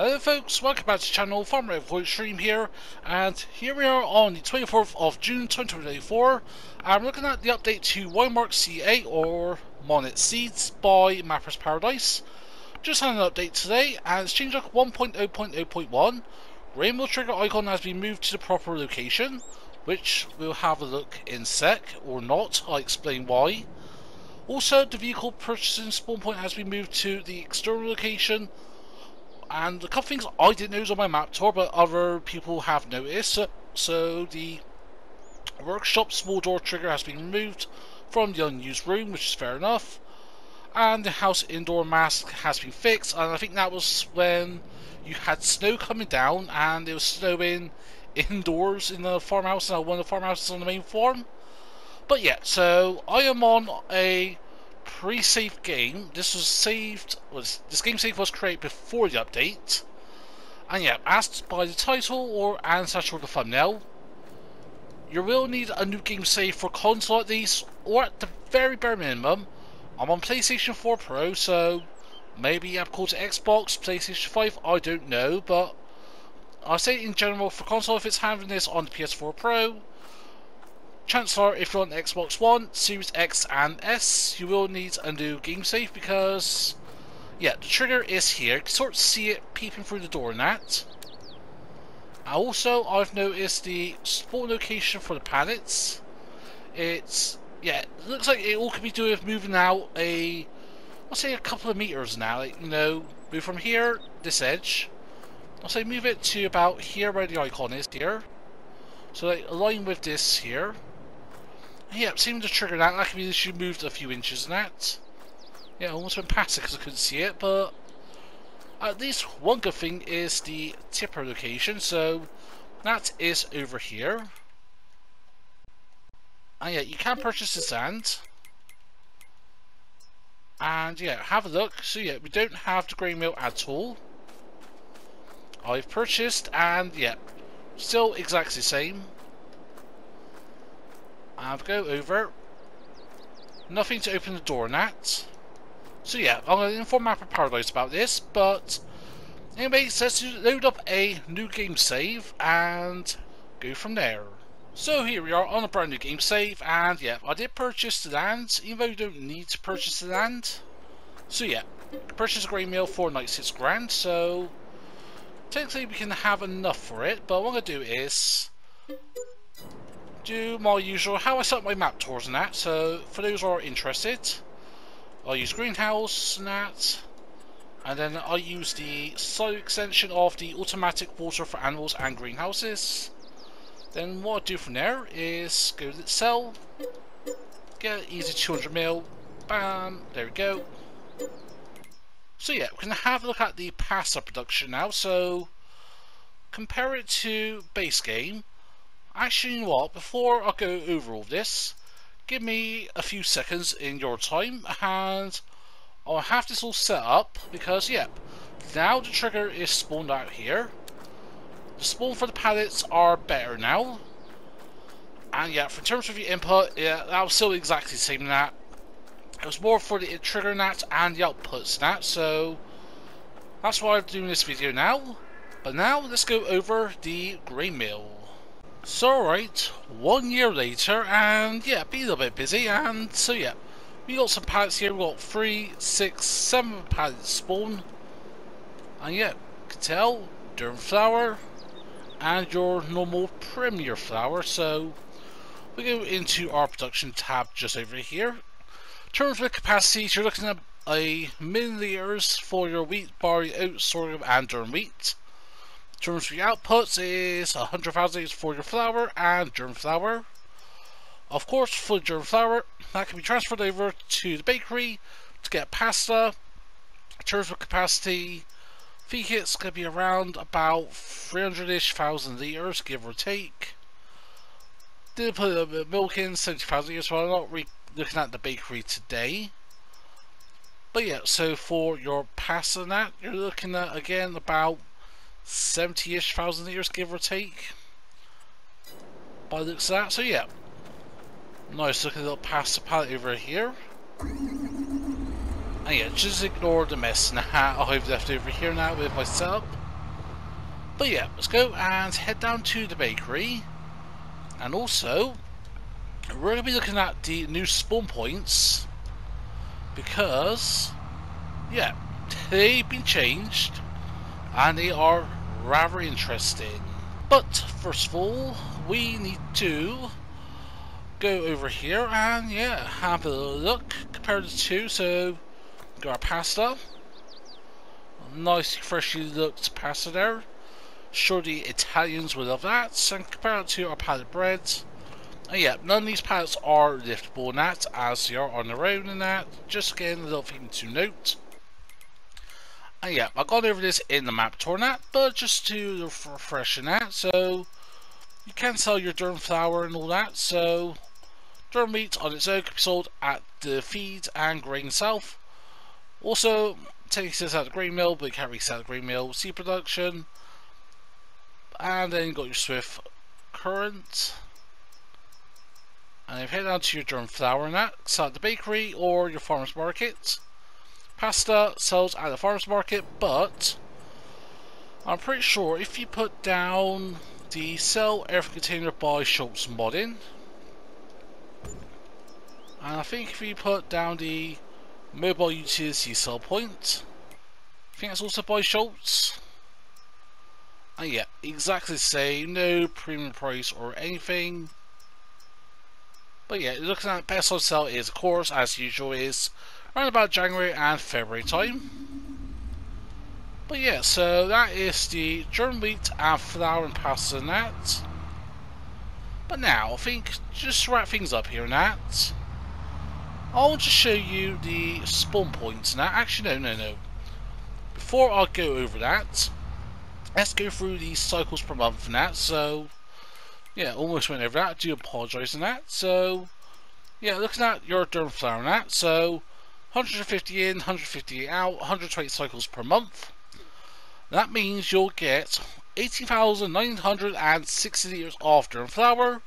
Hello folks, welcome back to the channel, Farmer EnvoyXtreme here, and here we are on the 24th of June 2024. I'm looking at the update to Wymark CA, or Monette Seeds, by Mapper's Paradise. Just had an update today, and it's changed up 1.0.0.1. Rainbow trigger icon has been moved to the proper location, which we'll have a look in sec, or not, I'll explain why. Also, the vehicle purchasing spawn point has been moved to the external location, and a couple things I didn't notice on my map tour but other people have noticed. So the workshop small door trigger has been removed from the unused room, which is fair enough, and the house indoor mask has been fixed, and I think that was when you had snow coming down and it was snowing indoors in the farmhouse, and one of the farmhouses on the main farm. But yeah, so I am on a pre-saved game. This game save was created before the update, and yeah, asked by the title or ancestor of the thumbnail, you will need a new game save for consoles like these, or at the very bare minimum, I'm on PlayStation 4 Pro, so maybe applicable to Xbox, PlayStation 5, I don't know, but I'll say in general for console, if it's handling this on the PS4 Pro, chances are, if you're on Xbox One, Series X and S, you will need a new game save because, yeah, the trigger is here. You can sort of see it peeping through the door and that. Also, I've noticed the spawn location for the pallets. It looks like it all could be doing with moving out a couple of meters now. Like, you know, move from here, this edge. I'll say move it to about here where the icon is here. So like, align with this here. Yep, seemed to trigger that. That could be that you moved a few inches and that. Yeah, I almost went past it because I couldn't see it, but at least one good thing is the tipper location, so that is over here. And yeah, you can purchase the sand. And yeah, have a look. So yeah, we don't have the grain mill at all. I've purchased, and yeah, still exactly the same. I'll go over. Nothing to open the door in that. So yeah, I'm going to inform Mapper Paradise about this, but anyway, let's load up a new game save and go from there. So here we are on a brand new game save, and yeah, I did purchase the land, even though you don't need to purchase the land. So yeah, purchase a grain mill for like 6 grand, so technically we can have enough for it, but what I'm going to do is do my usual, how I set up my map tours and that, so for those who are interested, I'll use greenhouse and that, and then I'll use the side extension of the automatic water for animals and greenhouses. Then what I'll do from there is go to sell, get an easy 200 mil, bam, there we go. So yeah, we can have a look at the pasta production now, so compare it to base game. Actually, you know what, before I go over all this, give me a few seconds in your time and I'll have this all set up because, yeah, now the trigger is spawned out here. The spawn for the pallets are better now. And yeah, in terms of the input, yeah, that was still exactly the same that. It was more for the trigger snaps and the output snaps, so that's why I'm doing this video now. But now let's go over the grain mill. So alright, 1 year later, and yeah, be a little bit busy, and so yeah, we got some pallets here. We got 3, 6, 7 pallets spawn, and yeah, you can tell Durem flour and your normal premier flour. So we go into our production tab just over here. In terms of capacities, you're looking at a milliliters for your wheat, barley, oats, sorghum and Durem wheat. In terms of your outputs is 100,000 liters for your flour and Durem flour. Of course, for Durem flour, that can be transferred over to the bakery to get pasta. In terms of capacity, feed kits could be around about 300-ish thousand liters, give or take. Did put a little bit of milk in, 70,000 liters, so I'm not really looking at the bakery today. But yeah, so for your pasta and that, you're looking at again about 70-ish thousand liters, give or take, by the looks of that. So yeah, nice looking little pasta pallet over here. And yeah, just ignore the mess now I've left over here now with my setup. But yeah, let's go and head down to the bakery. And also, we're going to be looking at the new spawn points. Because, yeah, they've been changed. And they are rather interesting. But, first of all, we need to go over here and, yeah, have a look. Compare the two, so got our pasta. Nice, freshly looked pasta there. Sure, the Italians will love that. And compare it to our pallet breads. And yeah, none of these pallets are liftable in that, as they are on their own in that. Just again, a little thing to note. And yeah, I've gone over this in the map tour that, but just to refresh in that, so you can sell your Durem flour and all that. So Durem wheat on its own can be sold at the feed and grain south. Also, takes this out the grain mill, but you can't really sell the grain mill seed production. And then you've got your swift current. And if you head down to your Durem flour and that, sell at the bakery or your farmer's market. Pasta sells at the farmer's market, but I'm pretty sure if you put down the sell every container by Schultz modding, and I think if you put down the mobile utility sell point, I think that's also by Schultz. And yeah, exactly the same, no premium price or anything. But yeah, looking at best on sale is, of course, as usual, is around about January and February time. But yeah, so that is the Durem wheat and flour and pasta and that. But now, I think just to wrap things up here and that, I'll just show you the spawn points and that. Actually, no. Before I go over that, let's go through the cycles per month and that. So yeah, almost went over that, I do apologise and that. So yeah, looking at your Durem flour and that, so 150 in, 150 out, 120 cycles per month. That means you'll get 18,960 litres of Durem flour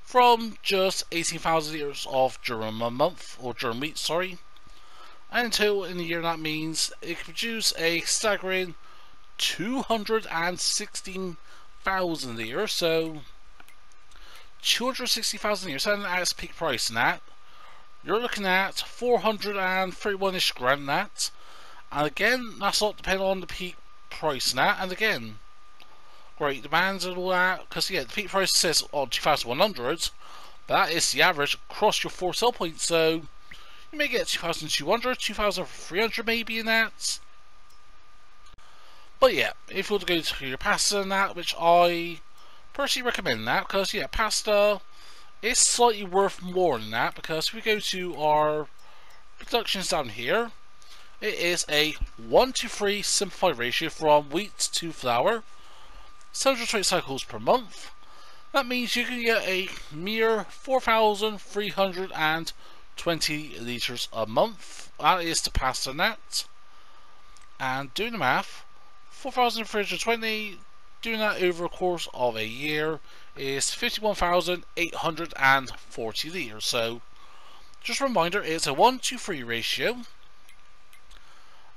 from just 18,000 litres of Durem a month, or Durem wheat, sorry. And until in a year, that means it can produce a staggering 216,000 litres, so 260,000 litres, and that's peak price in that. You're looking at 431-ish grand that, and again, that's not depending on the peak price that, and again, great demands and all that, because yeah, the peak price says on 2,100, but that is the average across your four sell points, so you may get 2,200, 2,300 maybe in that. But yeah, if you want to go to your pasta and that, which I personally recommend that, because yeah, pasta, it's slightly worth more than that, because if we go to our productions down here, it is a 1-to-3 simplified ratio from wheat to flour, 720 cycles per month. That means you can get a mere 4,320 litres a month. That is the pasta net. And doing the math, 4,320, doing that over a course of a year, is 51,840 litres. So just a reminder, it's a 1-to-3 ratio.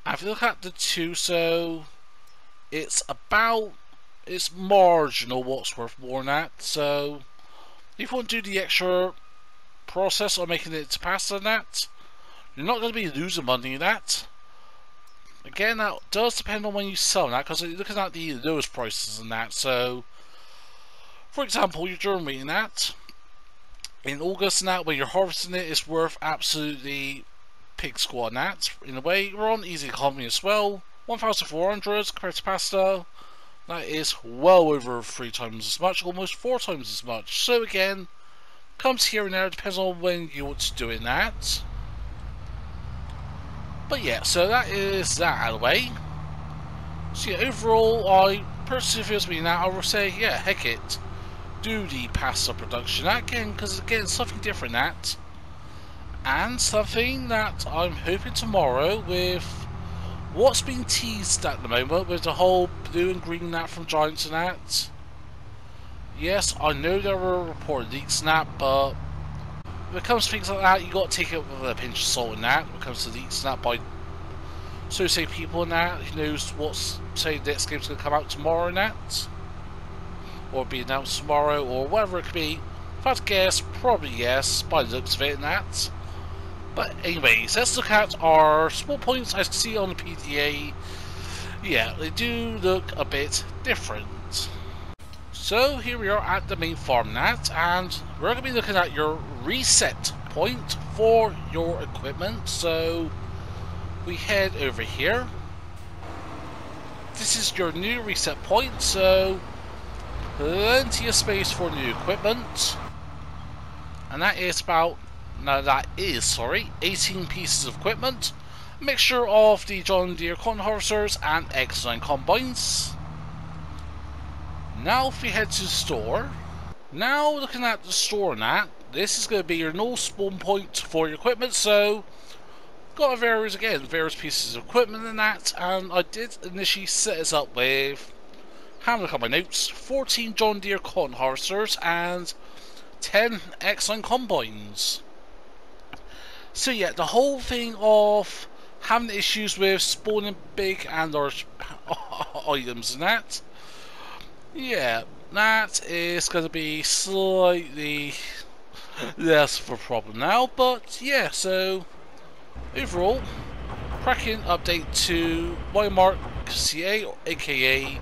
And if you look at the two, so it's marginal what's worth more than that. So if you want to do the extra process of making it to pasta and that, you're not going to be losing money in that. Again, that does depend on when you sell that, because you're looking at the lowest prices and that. So for example, your Durem wheat in that, in August and that, when you're harvesting it, it's worth absolutely pig squat and that. In a way, we're on easy economy as well. 1,400 compared to pasta. That is well over 3 times as much, almost 4 times as much. So again, comes here and there, depends on when you want to do in that. But yeah, so that is that out of the way. So yeah, overall, I personally feels me now, I will say, yeah, heck it. Do the pasta production again, because again, something different that, and something that I'm hoping tomorrow, with what's being teased at the moment with the whole blue and green that from Giants and that. Yes, I know there were reported leaks and that, but when it comes to things like that, you got to take it with a pinch of salt in that. When it comes to leaks and that by so say people in that, he knows what's, say the next game's going to come out tomorrow and that, or be announced tomorrow, or whatever it could be. If I had to guess, probably yes, by the looks of it and that. But anyways, let's look at our small points I see on the PDA. Yeah, they do look a bit different. So here we are at the main farm net, and we're going to be looking at your reset point for your equipment. So we head over here. This is your new reset point, so plenty of space for new equipment. And that is about, now that is, sorry, 18 pieces of equipment, a mixture of the John Deere cotton harvesters and X9 combines. Now if we head to the store, now looking at the store now, this is going to be your null spawn point for your equipment, so got various pieces of equipment in that, and I did initially set this up with, have a look at my notes, 14 John Deere cotton harvesters and 10 X9 combines. So yeah, the whole thing of having issues with spawning big and large items and that, yeah, that is going to be slightly less of a problem now, but yeah, so overall, cracking update to Wymark CA, aka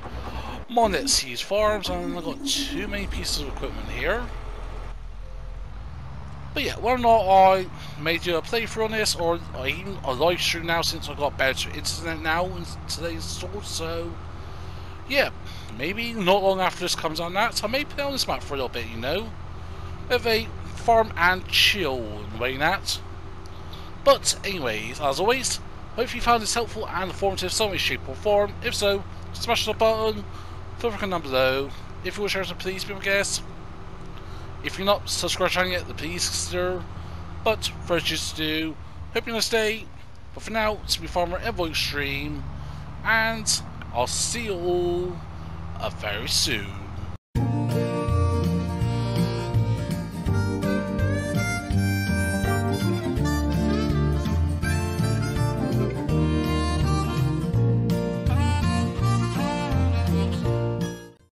Monette Seeds Farms, and I've got too many pieces of equipment here. But yeah, whether or not I made you a playthrough on this, or even a live stream now since I got better internet now in today's store, so yeah, maybe not long after this comes on that, so I may play on this map for a little bit, you know, with a farm and chill way that. But anyways, as always, hope you found this helpful and informative in some way, shape or form. If so, smash the button, feel free to comment down below. If you want to share something, please be my guest. If you're not subscribed to the channel yet, please consider. But for you to do, hope you have a nice day. But for now, it's me, Farmer EnvoyXtreme, and I'll see you all very soon.